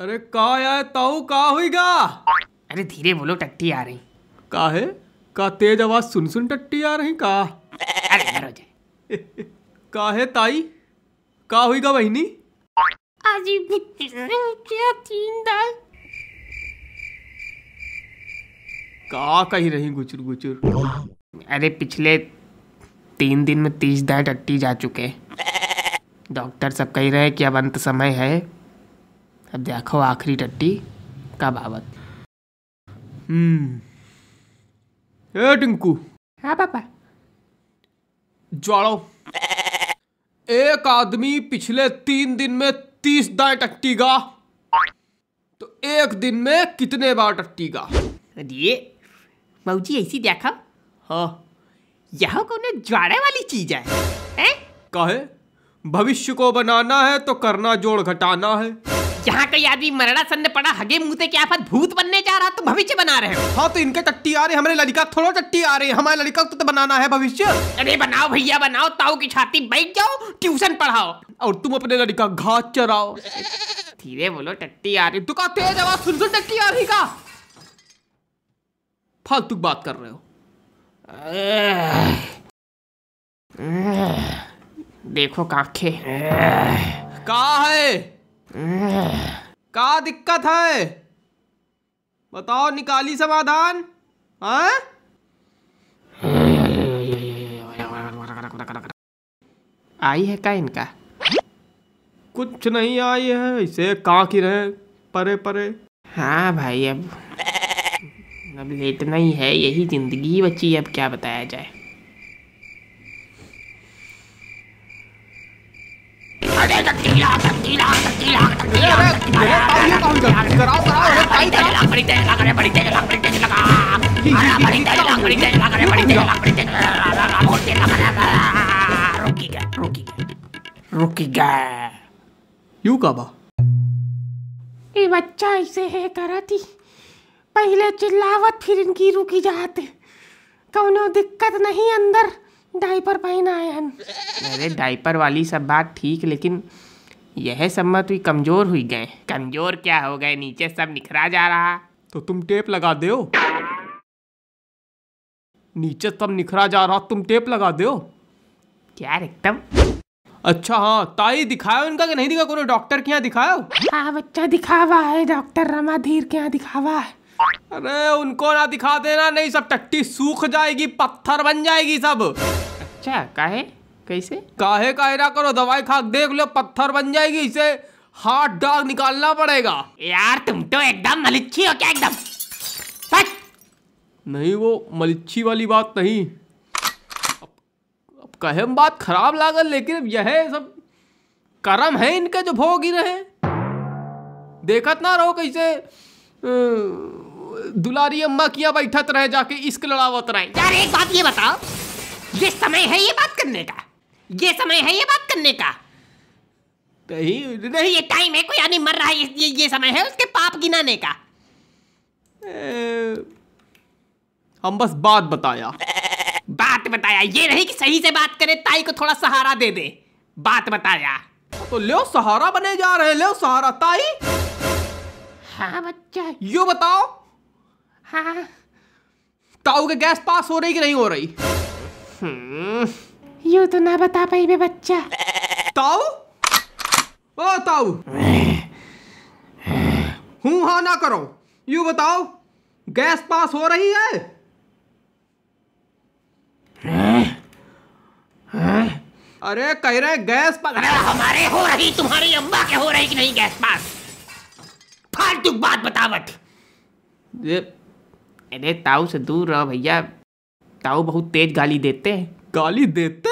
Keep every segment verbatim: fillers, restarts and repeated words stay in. अरे का यार ताऊ का होगा? अरे धीरे बोलो, टट्टी आ रही। का है का तेज आवाज सुन सुन टट्टी आ रही का? अरे यार हो जाए। का है ताई का होगा बहनी? आजी क्या तीन दाई का कहीं रही गुचुर गुचुर। अरे पिछले तीन दिन में तीस दाएँ टट्टी जा चुके। डॉक्टर सब कह रहे हैं कि अब अंत समय है, अब देखो आखिरी टट्टी कब आवत। हम्म ए टिंकू। हाँ पापा। ज्वाड़ो, एक आदमी पिछले तीन दिन में तीस दाएँ टट्टी गा तो एक दिन में कितने बार टट्टी गा? अरे मऊजी ऐसी देखा। हाँ यह कोने ज्वाड़े वाली चीज है, है? कहे भविष्य को बनाना है तो करना जोड़ घटाना है। यहाँ कोई आदमी मरड़ा सन्न पड़ा हगे मुँह क्या आफत भूत बनने जा रहा तो भविष्य बना रहे हो। हाँ तो इनके टट्टी आ रही, हमारे लड़का थोड़ा टट्टी आ रही है, हमारे लड़का को तो बनाना है भविष्य। अरे बनाओ भैया बनाओ, ताऊ की छाती बैठ जाओ, ट्यूशन पढ़ाओ और तुम अपने लड़का घास चराओ। धीरे बोलो टट्टी आ रही। तू का तेज आवाज सुन सुन टट्टी आ रही का? फालतू बात कर रहे हो। देखो काखे का है, का दिक्कत है बताओ, निकाली समाधान। हाँ आई है का इनका? कुछ नहीं आई है, इसे का की रहे परे परे। हाँ भाई अब अब लेटना ही है, यही जिंदगी बची, अब क्या बताया जाए। यू कबा ये बच्चा ऐसे है कराती, पहले चिल्लावत फिर इनकी रुकी जाते, कौनो दिक्कत नहीं, अंदर डाइपर पहना है। अरे डाइपर वाली सब बात ठीक, लेकिन यह सम्मत हुई कमजोर हुई गए। कमजोर क्या हो गए, नीचे सब निखरा जा रहा। तो तुम टेप लगा दो, नीचे सब निखरा जा रहा, तुम टेप लगा दो क्या एकदम? अच्छा हाँ ताई दिखाओ इनका कि नहीं दिखा? कोनो डॉक्टर के यहाँ दिखाओ। हाँ बच्चा दिखावा है, डॉक्टर रमाधीर के यहाँ दिखावा है। अरे उनको ना दिखा देना, नहीं सब टट्टी सूख जाएगी, पत्थर बन जाएगी सब। अच्छा काहे कैसे? काहे काहे ना करो, दवाई खा देख लो पत्थर बन जाएगी, इसे हार्ट डाग निकालना पड़ेगा। यार तुम तो एकदम मलिच्छी हो क्या एकदम? नहीं वो मलिच्छी वाली बात नहीं, अब, अब कहे बात खराब लागल, लेकिन यह सब कर्म है इनके जो भोग ही रहे। देखत ना रहो कैसे दुलारी अम्मा किया बैठत रहे जाके इश्क लड़ावत रहे। यार एक बात ये बताओ, ये समय है ये बात करने का? ये समय है ये बात करने का? नहीं नहीं ये टाइम है, कोई यानी मर रहा है ये ये समय है उसके पाप गिनाने का। ए, हम बस बात बताया बात बताया, ये नहीं कि सही से बात करे, ताई को थोड़ा सहारा दे दे। बात बताया तो लो सहारा बने जा रहे, लो सहारा ताई। हाँ बच्चा यो बताओ। हाँ ताऊ के गैस पास हो रही कि नहीं हो रही? यू तो ना बता पाई बे बच्चा। ताऊ ओ ताऊ हूँ हाँ ना करो, यू बताओ गैस पास हो रही है? अरे कह रहे गैस पास। अरे हमारे हो रही, तुम्हारी अम्मा के हो रही कि नहीं गैस पास? फालतू बात बतावत। अरे ताऊ से दूर रहो भैया, ताऊ बहुत तेज गाली देते हैं। गाली देते?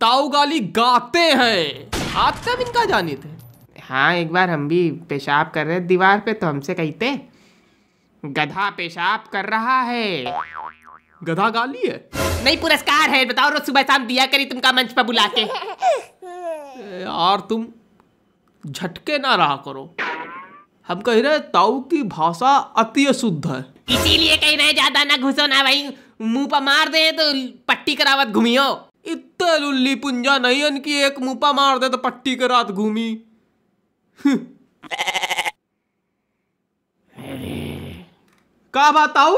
ताऊ गाली गाते हैं, आप सब इनका जाने थे। हाँ एक बार हम भी पेशाब कर रहे दीवार पे तो हमसे कहते गधा पेशाब कर रहा है। गधा गाली है? नहीं पुरस्कार है, बताओ रोज सुबह शाम दिया करी तुमका मंच पर बुला के। यार तुम झटके ना रहा करो, हम कह रहे ताऊ की भाषा अति शुद्ध है, इसीलिए कह रहे ज्यादा ना घुसो ना भाई, मुंह पर मार दे तो पट्टी करावत घूमियो। इतना लुल्ली पुंजा नहीं इनकी, एक मुंह पर मार दे तो पट्टी करात घूमी। का बात ताऊ?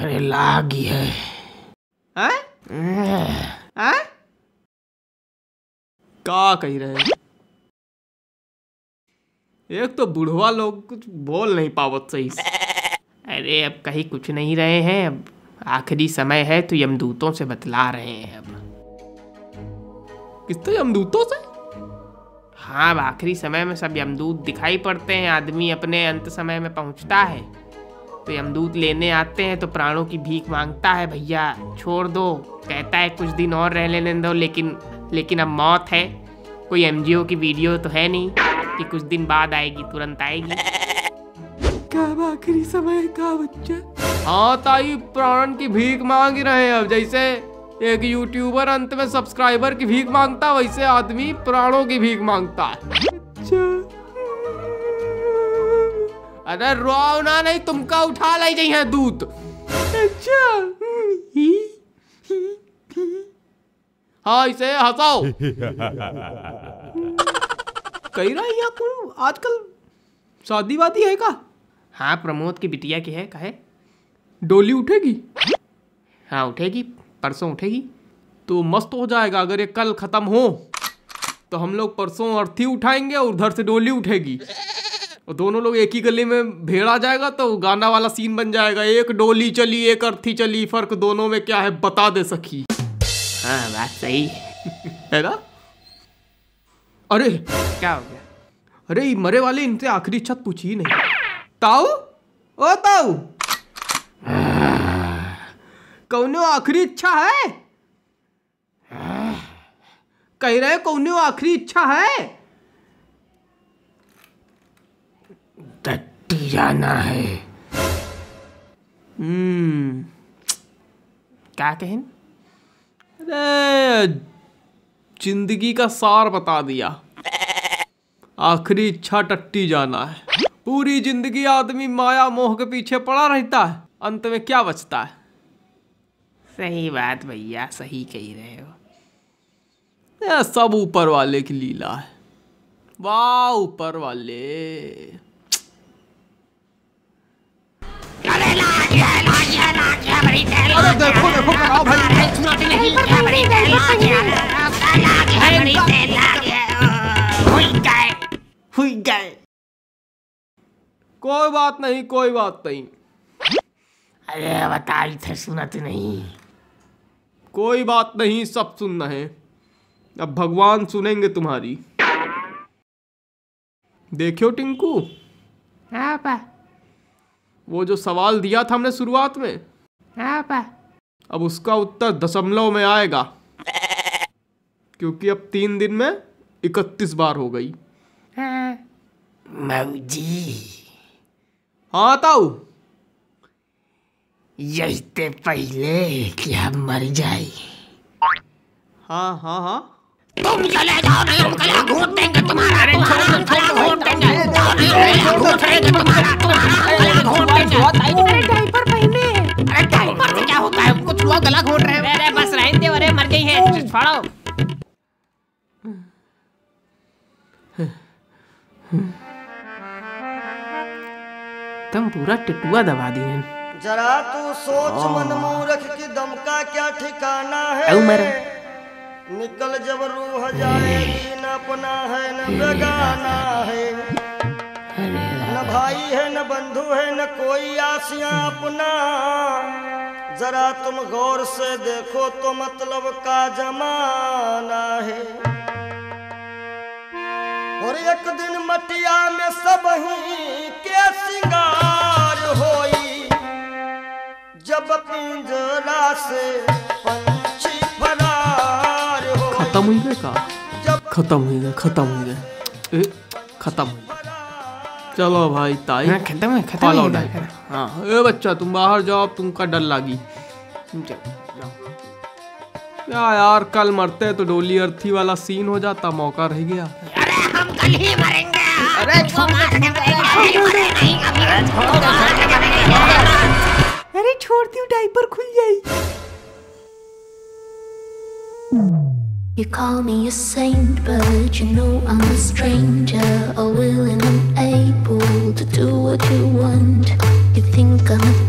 अरे लागी है। हैं? हैं? का कही रहे? एक तो बुढ़वा लोग कुछ बोल नहीं पावत सही से। अरे अब कहीं कुछ नहीं रहे हैं, अब आखिरी समय है तो यमदूतों से बतला रहे हैं। अब किस तो यमदूतों से? हाँ, अब आखिरी समय में सब यमदूत दिखाई पड़ते हैं। आदमी अपने अंत समय में पहुंचता है तो यमदूत लेने आते हैं, तो प्राणों की भीख मांगता है, भैया छोड़ दो। कहता है कुछ दिन और रह लेने दो, लेकिन लेकिन अब मौत है। कोई एमजीओ की वीडियो तो है नहीं कि कुछ दिन बाद आएगी, तुरंत आएगी। क्या आखिरी समय का बच्चा? हाँ ताई, प्राण की भीख मांग रहे हैं। अब जैसे एक यूट्यूबर अंत में सब्सक्राइबर की भीख मांगता, वैसे आदमी प्राणों की भीख मांगता है। अरे रोओ ना, नहीं तुमका उठा ले गई है दूत। अच्छा हाँ, इसे हंसाओ। कही रहा है यार, आजकल शादी वादी है का? हाँ, प्रमोद की बिटिया की है। कहे डोली उठेगी? हाँ उठेगी, परसों उठेगी तो मस्त हो जाएगा। अगर ये कल खत्म हो तो हम लोग परसों अर्थी उठाएंगे और उधर से डोली उठेगी, और दोनों लोग एक ही गली में भेड़ा जाएगा तो गाना वाला सीन बन जाएगा। एक डोली चली एक अर्थी चली, फर्क दोनों में क्या है बता दे सखी। हाँ बात सही है ना। अरे क्या हो गया? अरे मरे वाले, इनसे आखिरी छत पूछी नहीं। ताऊ, ओ ताऊ, कौनो आखिरी इच्छा है? कह रहे कौनो आखिरी इच्छा है? टट्टी जाना है। हम्म, क्या कहें? अरे जिंदगी का सार बता दिया। आखिरी इच्छा टट्टी जाना है। पूरी जिंदगी आदमी माया मोह के पीछे पड़ा रहता है, अंत में क्या बचता है? सही बात भैया, सही कही रहे हो। यह सब ऊपर वाले की लीला है। वाह ऊपर वाले। अरे लाज है, लाज है, लाज है बड़ी तेरी। अरे देखो देखो कराओ भाई, सुनाती नहीं है बड़ी तेरी। लाज है, लाज है बड़ी तेरी, लाज है। हुई गए, हुई गए। कोई बात नहीं, कोई बात नहीं। अरे बताई थे सुनते नहीं। कोई बात नहीं, सब सुनना है। अब भगवान सुनेंगे तुम्हारी। देखियो टिंकू, हाँ पा, वो जो सवाल दिया था हमने शुरुआत में, हाँ पा, अब उसका उत्तर दशमलव में आएगा, क्योंकि अब तीन दिन में इकतीस बार हो गई। हाँ मौजी। हाँ ताऊ, यही ते पहले कि हम मर जाए। हाँ हाँ हाँ, तुम चले जाओ, नहीं हम गला घोट देंगे तुम्हारा, तुम्हारा गला घोट देंगे, घोट देंगे तुम्हारा, तुम्हारा गला घोट देंगे। अरे डायपर पहने, अरे डायपर से क्या होता है? कुछ लोग गला घोट रहे हैं। अरे बस रहने दे, अरे मर गई है, फाड़ो। तुम पूरा टिटुआ दबा दिए। जरा तू सोच मन मूर्ख की, दम का क्या ठिकाना है? निकल जब रूह जाएगी, न अपना है न बेगाना है, न भाई है न बंधु है न कोई आसिया अपना। जरा तुम गौर से देखो तो मतलब का जमाना है। और एक दिन मटिया में सब ही के सिंगार होई, जब पिंजरा से पंछी फरार हो। खत्म हो गए का? खत्म हो गए, खत्म हो गए, खत्म हो गए। चलो भाई ताई, हाँ खत्म है, खत्म हो गए। हाँ ए बच्चा, तुम बाहर जाओ, तुमका डर लागी। क्या यार, कल मरते तो डोली अर्थी वाला सीन हो जाता, मौका रह गया। अरे हम कल ही मरेंगे। अरे छोड़, अरे छोड़ दियो, डायपर खुल जाएगी। You call me a saint, but you know I'm a stranger, unwilling and able to do what you want. You think come